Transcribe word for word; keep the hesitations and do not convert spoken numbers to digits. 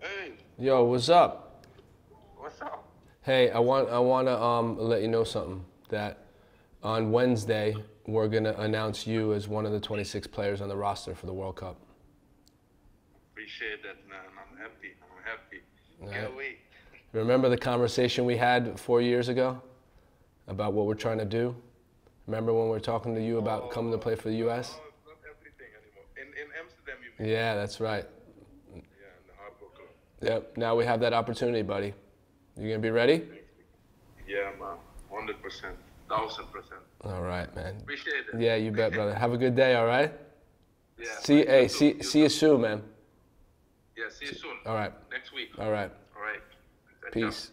Hey. Yo, what's up? What's up? Hey, I want I want to um let you know something. That on Wednesday we're gonna announce you as one of the twenty-six players on the roster for the World Cup. Appreciate that, man. I'm happy. I'm happy. All right. Can't wait. Remember the conversation we had four years ago about what we're trying to do? Remember when we were talking to you about oh, coming to play for the U S? No, it's not everything anymore. In, in Amsterdam, you mean? Yeah, that's right. Yeah, in the Harbor Club. Yep, now we have that opportunity, buddy. You gonna be ready? Yeah, man, one hundred percent, one thousand percent. All right, man. Appreciate it. Yeah, you bet, brother. Have a good day, all right? Yeah. See, hey, you see, see you soon, man. Yeah, see you soon. All right. Next week. All right. All right. Peace.